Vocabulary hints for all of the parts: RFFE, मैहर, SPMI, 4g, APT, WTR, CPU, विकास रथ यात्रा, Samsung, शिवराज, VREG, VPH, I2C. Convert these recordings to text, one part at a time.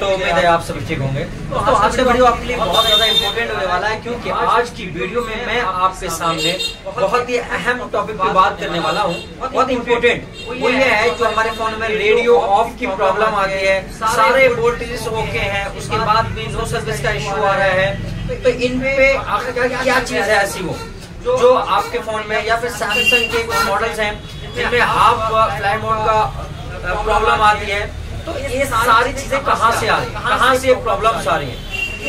तो उम्मीद है आप सब ठीक होंगे। तो आज का वीडियो आपके लिए बहुत ज़्यादा इम्पोर्टेंट होने वाला है, क्योंकि आज की वीडियो में मैं आपके सामने बहुत ही अहम टॉपिक पर बात करने वाला हूँ, बहुत इम्पोर्टेंट। वो ये है जो हमारे फोन में रेडियो ऑफ की प्रॉब्लम आ गई है, सारे वोल्टेजेस ओके हैं, उसके बाद भी नो सर्विस का इशू आ रहा है। तो इनपे आखिरकार क्या चीज़ है ऐसी वो जो आपके फोन में या फिर सैमसंग के कुछ मॉडल्स हैं जिनमें हाफ फ्लाइट मोड का प्रॉब्लम आती है। तो ये सारी चीजें कहाँ से आ रही है, कहाँ से प्रॉब्लम्स आ रही है,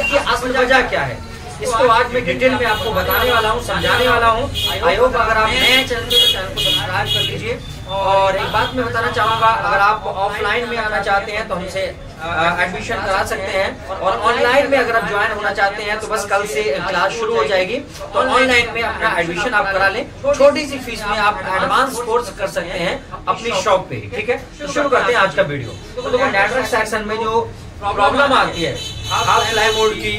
इसकी असल वजह क्या है, इसको आज मैं डिटेल में आपको बताने वाला हूँ, समझाने वाला हूँ। आई होप अगर आप नए चैनल पे तो चैनल को सब्सक्राइब कर लीजिए। और एक बात मैं बताना चाहूँगा, अगर आप ऑफलाइन में आना चाहते हैं तो हमसे एडमिशन करा सकते हैं, और ऑनलाइन में अगर आप ज्वाइन होना चाहते हैं तो बस कल से क्लास शुरू हो जाएगी। तो ऑनलाइन में अपना एडमिशन आप करा लें, छोटी सी फीस में आप एडवांस कोर्स कर सकते हैं अपनी शॉप पे, ठीक है। तो शुरू करते हैं आज का वीडियो। तो देखो, नेटवर्क सेक्शन में जो प्रॉब्लम आती है हाफ फ्लाई मोड की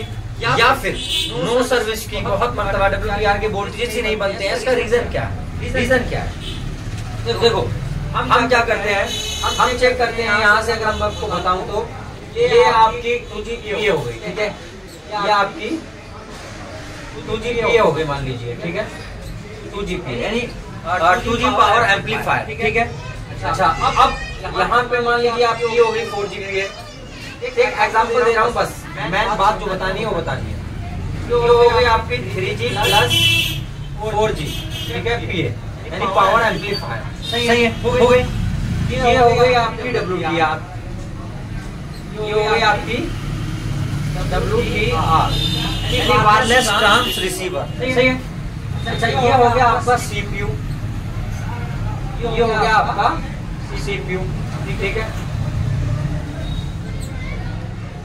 या फिर नो सर्विस की, बहुत मरतबा WTR के वोल्टेज ही नहीं बनते हैं, इसका रीजन क्या है, रीजन क्या है। देखो हम क्या करते हैं, हम चेक करते हैं यहाँ से। अगर हम आपको बताऊं तो ये आपकी 2G हो गई, ठीक है, ये आपकी 2G हो गई मान लीजिए, ठीक है, 2G यानी 2G पावर एम्पलीफायर, ठीक है। अच्छा, अब यहाँ पे मान लीजिए आपकी हो गई 4G। एक एग्जाम्पल दे रहा हूँ, बस मैं बात जो बतानी है वो बतानी है। तो हो गई आपकी 3G + 4G, ठीक है, PA यानी पावर एम्पलीफायर, सही है, हो गई। ये हो गई आपकी WTR, ये हो गई आपकी WTR यानी वायरलेस ट्रांस रिसीवर, सही है। अच्छा, ये हो गया आपका CPU, ये हो गया आपका CPU, ठीक है,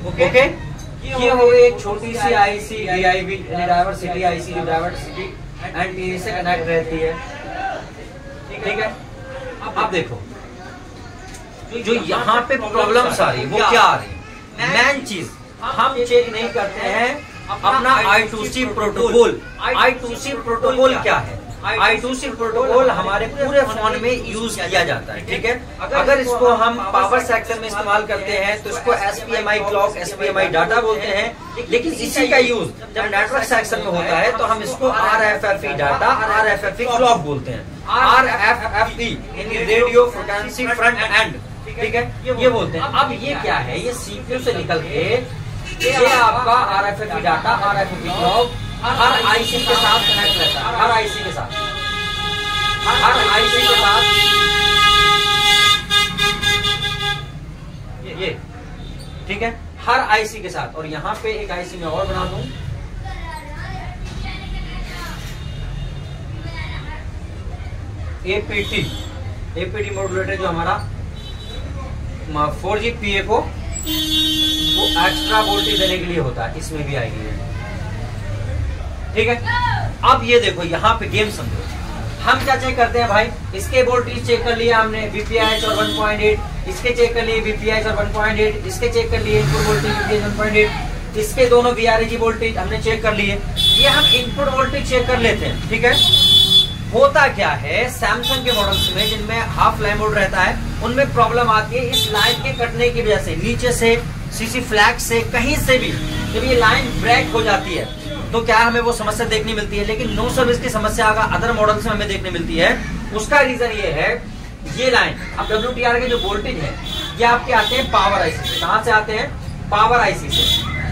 ओके। ये हो गई एक छोटी सी IC DIV डाइवर्सिटी IC जो डाइवर्सिटी एंड टीवी से कनेक्ट रहती है, ठीक है। अब आप देखो जो यहाँ पे प्रॉब्लम्स आ रही है वो क्या आ रही है, मेन चीज हम चेक नहीं करते हैं अपना I2C प्रोटोकॉल। I2C प्रोटोकॉल क्या है, I2C प्रोटोकॉल हमारे पूरे फोन में यूज किया जाता है, ठीक है। अगर इसको हम पावर सेक्टर में इस्तेमाल करते हैं तो इसको SPMI क्लॉक, SPMI डाटा बोलते हैं। लेकिन इसी का यूज जब नेटवर्क सेक्शन में होता है तो हम इसको RFFE डाटा, RFFE क्लॉक बोलते हैं, RFFE यानी रेडियो फ्रिक्वेंसी फ्रंट एंड, ठीक है, ये बोलते हैं। अब ये क्या है, ये CPU से निकल के ये आपका RFFE डाटा, RFFE क्लॉक हर IC के साथ कनेक्ट रहता है, हर IC के साथ ये, ठीक है, हर IC के साथ। और यहाँ पे एक IC में और बना दूं, APT मॉड्यूलेटर जो हमारा 4G PA को वो एक्स्ट्रा वोल्टेज देने के लिए होता है, इसमें भी आएगी है, ठीक है। अब ये देखो यहाँ पे गेम समझो, हम क्या चेक करते हैं भाई, इसके वोल्टेज चेक कर लिया हमने VPH और 1.8, इसके चेक कर लिए VPH और 1.8, इसके चेक कर लिए इनपुट वोल्टेज VPH 1.8, इसके दोनों VREG वोल्टेज हमने चेक कर लिए, ये हम इनपुट वोल्टेज चेक कर लेते हैं, ठीक है। होता क्या है, सैमसंग के मॉडल्स में जिनमें हाफ फ्लाई मोड रहता है उनमें प्रॉब्लम आती है इस लाइन के कटने की वजह से, नीचे से CC फ्लैग से कहीं से भी जब ये लाइन ब्रेक हो जाती है तो क्या हमें वो समस्या देखने मिलती है। लेकिन नो सर्विस की समस्या अगर अदर मॉडल्स में हमें देखने मिलती है, उसका रीजन ये है, ये लाइन अब WTR के जो वोल्टेज है ये आपके आते हैं पावर IC से, कहाँ से आते हैं, पावर IC से।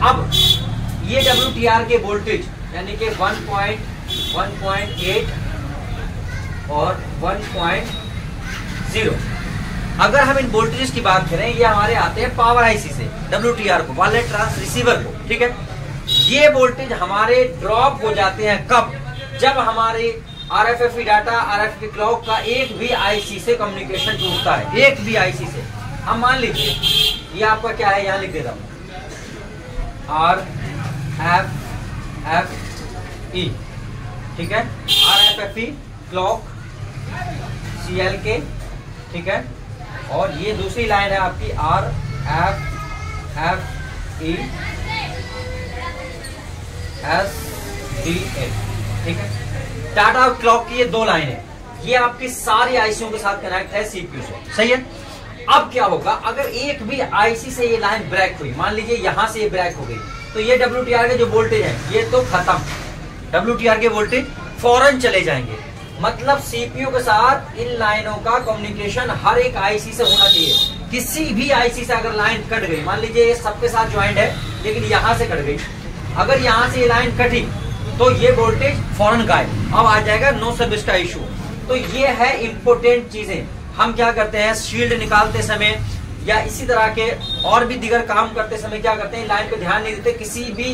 अब ये WTR के वोल्टेज यानी कि 1.8 और 1.0, अगर हम इन वोल्टेज की बात करें ये हमारे आते हैं पावर IC से, WTR को, वायरलेस ट्रांस रिसीवर को, ठीक है। ये वोल्टेज हमारे ड्रॉप हो जाते हैं कब, जब हमारे RFFE डाटा, RFFE क्लॉक का एक भी IC से कम्युनिकेशन टूटता है, एक भी IC से। हम मान लीजिए ये आपका क्या है, यहाँ लिख देता हूँ RFFE, ठीक है, RFFE क्लॉक CLK, ठीक है, और ये दूसरी लाइन है आपकी RFFE SDA, ठीक है, डाटा और क्लॉक की ये दो लाइन है, ये आपकी सारी ICयों के साथ कनेक्ट है CPU से, सही है। अब क्या होगा अगर एक भी आईसी से ये लाइन ब्रेक हुई, मान लीजिए यहाँ से ये ब्रेक हो गई, तो ये WTR के जो वोल्टेज है ये तो खत्म, WTR के वोल्टेज फौरन चले जाएंगे। मतलब सीपीयू के साथ इन लाइनों का कम्युनिकेशन हर एक आईसी से होना चाहिए। किसी भी आईसी से अगर लाइन कट गई, मान लीजिए ये सबके साथ ज्वाइंट है लेकिन यहाँ से कट गई, अगर यहाँ से ये लाइन कटी तो ये वोल्टेज फौरन गायब, अब आ जाएगा नो सर्विस का इशू। तो ये है इम्पोर्टेंट चीजें। हम क्या करते हैं शील्ड निकालते समय या इसी तरह के और भी दीगर काम करते समय क्या करते हैं लाइन पे ध्यान नहीं देते, किसी भी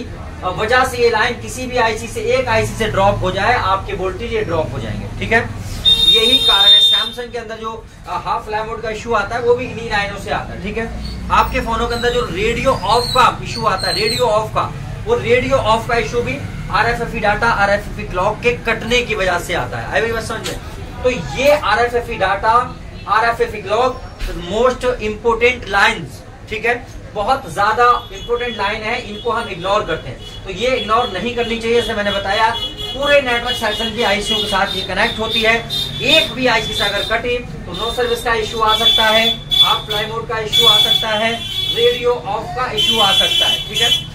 वजह से ये लाइन किसी भी आईसी से एक आईसी से ड्रॉप हो जाए आपके वोल्टेज ये ड्रॉप हो जाएंगे। ठीक है, यही कारण है सैमसंग के अंदर जो हाफ फ्लाई मोड का इशू आता है वो भी इन्हीं लाइनों से आता है। ठीक है, आपके फोनों के अंदर जो रेडियो ऑफ का इशू आता है, रेडियो ऑफ का, वो रेडियो ऑफ का इशू भी RFFE डाटा RFFE क्लॉक के कटने की वजह से आता है। आई बात समझ में? तो ये RFFE data RFFE clock most important lines, ठीक है, बहुत ज्यादा इम्पोर्टेंट लाइन है, इनको हम इग्नोर करते हैं। तो ये इग्नोर नहीं करनी चाहिए। जैसे मैंने बताया पूरे नेटवर्क सेक्शन की आईसीओ के साथ ये कनेक्ट होती है, एक भी आईसी से अगर कटी तो नो सर्विस का इशू आ सकता है, हाफ फ्लाई मोड का इशू आ सकता है, रेडियो ऑफ का इशू आ सकता है। ठीक है,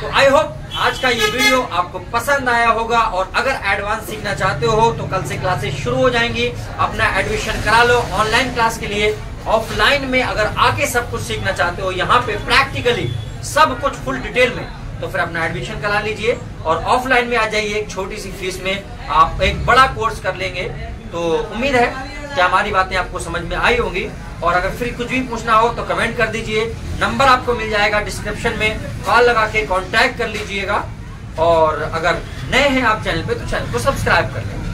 तो आई होप आज का ये वीडियो आपको पसंद आया होगा, और अगर एडवांस सीखना चाहते हो तो कल से क्लासेस शुरू हो जाएंगी, अपना एडमिशन करा लो। ऑनलाइन क्लास के लिए ऑफलाइन में अगर आके सब कुछ सीखना चाहते हो, यहाँ पे प्रैक्टिकली सब कुछ फुल डिटेल में, तो फिर अपना एडमिशन करा लीजिए और ऑफलाइन में आ जाइए। एक छोटी सी फीस में आप एक बड़ा कोर्स कर लेंगे। तो उम्मीद है कि हमारी बातें आपको समझ में आई होंगी, और अगर फिर कुछ भी पूछना हो तो कमेंट कर दीजिए, नंबर आपको मिल जाएगा डिस्क्रिप्शन में, कॉल लगा के कॉन्टैक्ट कर लीजिएगा। और अगर नए हैं आप चैनल पे तो चैनल को सब्सक्राइब कर लें।